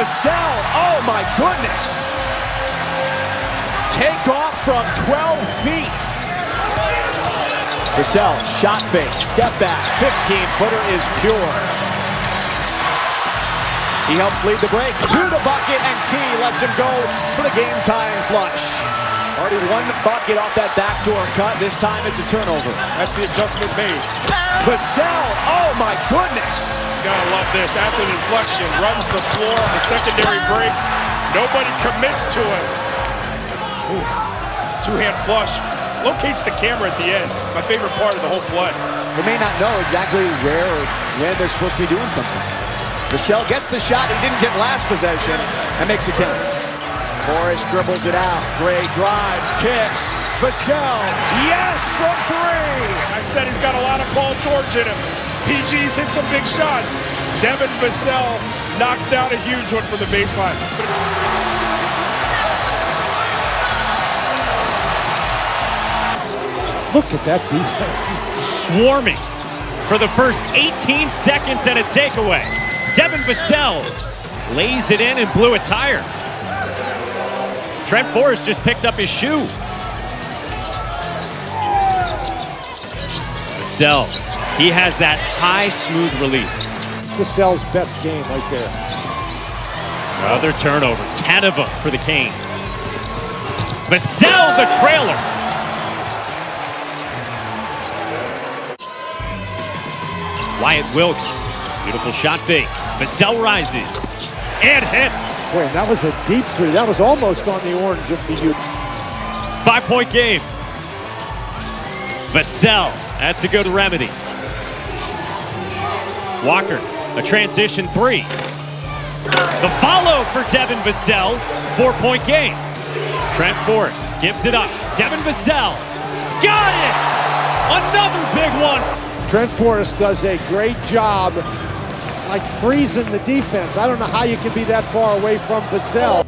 Vassell, oh my goodness. Take off from 12 feet. Vassell, shot fake, step back, 15-footer is pure. He helps lead the break to the bucket, and Key lets him go for the game-tying flush. Already one bucket off that backdoor cut. This time it's a turnover. That's the adjustment made. Vassell, oh my goodness. You gotta love this. After the inflection, runs the floor on the secondary break. Nobody commits to it. Two-hand flush. Locates the camera at the end. My favorite part of the whole play. They may not know exactly where or when they're supposed to be doing something. Vassell gets the shot he didn't get last possession and makes a kill. Forrest dribbles it out. Gray drives, kicks. Vassell, yes, from three. I said he's got a lot of Paul George in him. PG's hit some big shots. Devin Vassell knocks down a huge one from the baseline. Look at that defense. Swarming for the first 18 seconds and a takeaway. Devin Vassell lays it in and blew a tire. Trent Forrest just picked up his shoe. Vassell, he has that high, smooth release. Vassell's best game right there. Another turnover, 10 of them for the Canes. Vassell, the trailer. Wyatt Wilkes, beautiful shot fake. Vassell rises. And hits. Boy, that was a deep three. That was almost on the orange of the U. 5-point game. Vassell, that's a good remedy. Walker, a transition three. The follow for Devin Vassell, 4-point game. Trent Forrest gives it up. Devin Vassell, got it! Another big one. Trent Forrest does a great job like freezing the defense. I don't know how you can be that far away from Vassell.